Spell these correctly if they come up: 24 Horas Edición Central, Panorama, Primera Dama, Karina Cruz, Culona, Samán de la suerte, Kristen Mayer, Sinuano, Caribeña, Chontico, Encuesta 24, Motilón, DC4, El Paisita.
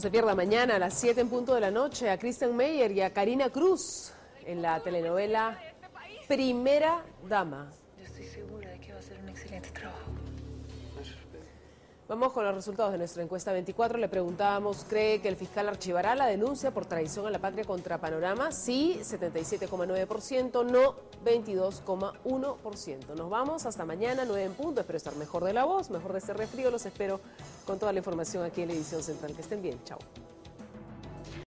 No se pierda mañana a las 7 en punto de la noche a Kristen Mayer y a Karina Cruz en la telenovela Primera Dama. Yo estoy segura de que va a ser un excelente trabajo. Vamos con los resultados de nuestra encuesta 24. Le preguntábamos, ¿cree que el fiscal archivará la denuncia por traición a la patria contra Panorama? Sí, 77,9%, no, 22,1%. Nos vamos hasta mañana, 9 en punto. Espero estar mejor de la voz, mejor de ese resfrío. Los espero con toda la información aquí en la edición central. Que estén bien. Chao.